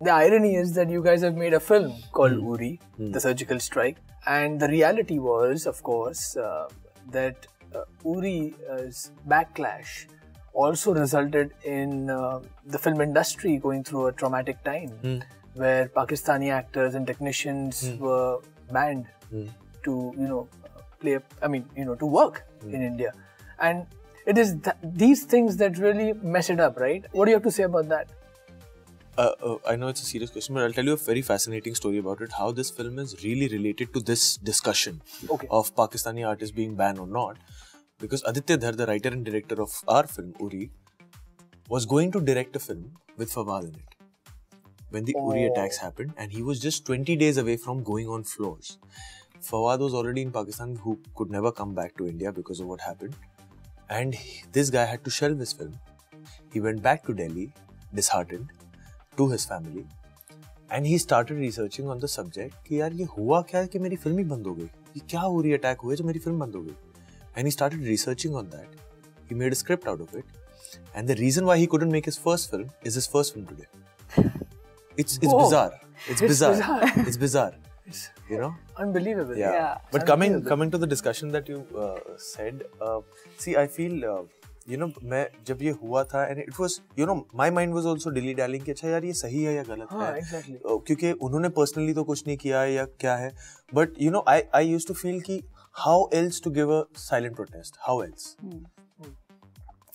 The irony is that you guys have made a film called Uri, The Surgical Strike, and the reality was, of course, that Uri's backlash also resulted in the film industry going through a traumatic time where Pakistani actors and technicians were banned to, you know, play, I mean, you know, to work in India. And it is these things that really mess it up, right? What do you have to say about that? I know it's a serious question, but I'll tell you a very fascinating story about it, how this film is really related to this discussion of Pakistani artists being banned or not. Because Aditya Dhar, the writer and director of our film, Uri, was going to direct a film with Fawad in it when the Uri attacks happened, and he was just 20 days away from going on floors. Fawad was already in Pakistan, who could never come back to India because of what happened. And this guy had to shelve his film. He went back to Delhi, disheartened, to his family, and he started researching on the subject कि यार ये हुआ क्या कि मेरी film ही बंद हो गई, ये क्या हो रही अटैक हुए जो मेरी फिल्म बंद हो गई. And he started researching on that. He made a script out of it. And the reason why he couldn't make his first film is his first film today. It's bizarre. It's bizarre. You know? Unbelievable. Yeah. But coming to the discussion that you said, see, I feel, you know, जब ये हुआ था, and it was, you know, my mind was also dilly-dallying कि अच्छा यार ये सही है या गलत है, क्योंकि उन्होंने personally तो कुछ नहीं किया है या क्या है, but you know, I used to feel कि how else to give a silent protest? How else?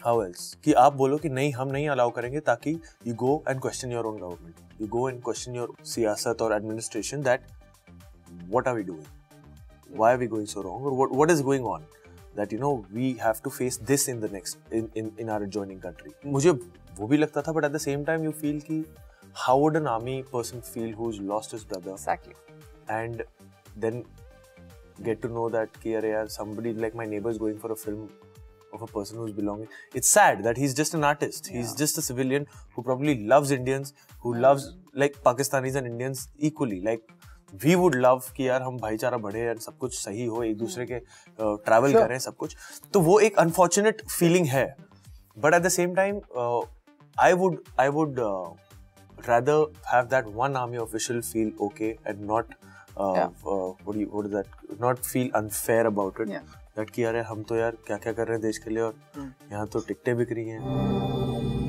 How else? कि आप बोलो कि नहीं हम नहीं allow करेंगे ताकि you go and question your own government, you go and question your सियासत और administration that what are we doing? Why are we going so wrong? Or what is going on? That you know we have to face this in the next in our adjoining country. मुझे वो भी लगता था, but at the same time you feel कि how would an army person feel who's lost his brother? Exactly. And then get to know that कि अरे यार somebody like my neighbor is going for a film of a person who's belonging. It's sad that he's just an artist. Yeah. He's just a civilian who probably loves Indians, who loves like Pakistanis and Indians equally. Like we would love कि यार हम भाईचारा बढ़े यार सब कुछ सही हो एक दूसरे के travel करें सब कुछ. तो वो एक unfortunate feeling है. But at the same time, I would rather have that one army official feel okay and not what is that? Not feel unfair about it. Yeah. That कि यार हम तो यार क्या क्या कर रहे हैं देश के लिए और यहाँ तो टिकटें बिक रही हैं.